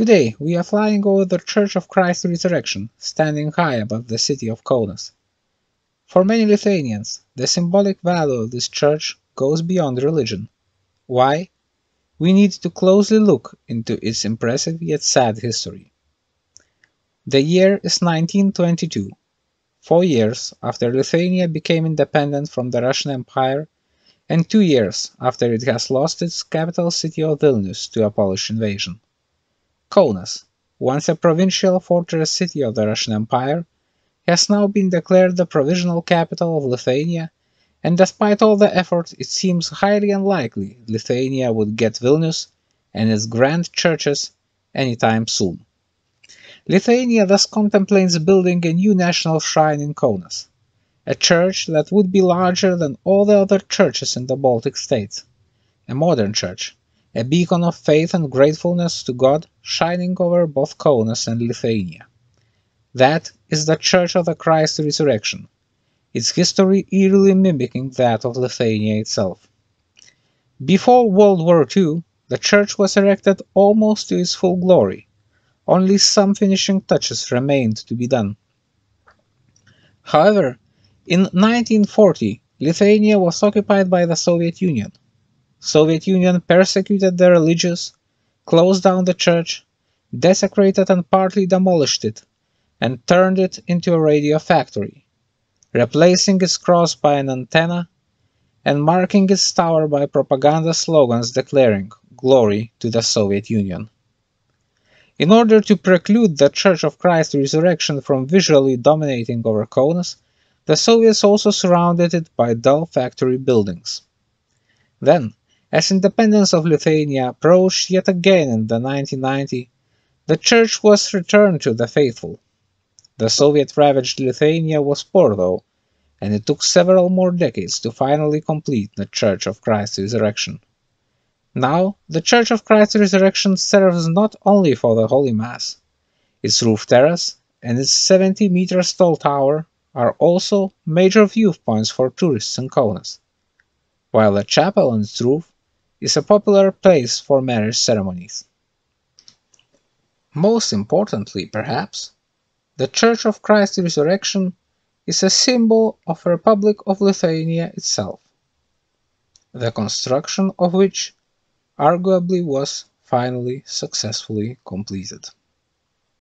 Today we are flying over the Church of Christ's Resurrection, standing high above the city of Kaunas. For many Lithuanians, the symbolic value of this church goes beyond religion. Why? We need to closely look into its impressive yet sad history. The year is 1922. 4 years after Lithuania became independent from the Russian Empire, and 2 years after it has lost its capital city of Vilnius to a Polish invasion. Kaunas, once a provincial fortress city of the Russian Empire, has now been declared the provisional capital of Lithuania, and despite all the effort, it seems highly unlikely Lithuania would get Vilnius and its grand churches anytime soon. Lithuania thus contemplates building a new national shrine in Kaunas, a church that would be larger than all the other churches in the Baltic states, a modern church, a beacon of faith and gratefulness to God shining over both Kaunas and Lithuania. That is the Church of the Christ Resurrection, its history eerily mimicking that of Lithuania itself. Before World War II, the church was erected almost to its full glory. Only some finishing touches remained to be done. However, in 1940, Lithuania was occupied by the Soviet Union. Soviet Union persecuted the religious, closed down the church, desecrated and partly demolished it, and turned it into a radio factory, replacing its cross by an antenna and marking its tower by propaganda slogans declaring "Glory to the Soviet Union." In order to preclude the Church of Christ's Resurrection from visually dominating over Kaunas, the Soviets also surrounded it by dull factory buildings. Then, as independence of Lithuania approached yet again in 1990, the church was returned to the faithful. The Soviet-ravaged Lithuania was poor though, and it took several more decades to finally complete the Church of Christ's Resurrection. Now, the Church of Christ's Resurrection serves not only for the Holy Mass. Its roof terrace and its 70 meters tall tower are also major viewpoints for tourists in Kaunas, while the chapel on its roof is a popular place for marriage ceremonies. Most importantly, perhaps, the Church of Christ's Resurrection is a symbol of the Republic of Lithuania itself, the construction of which arguably was finally successfully completed.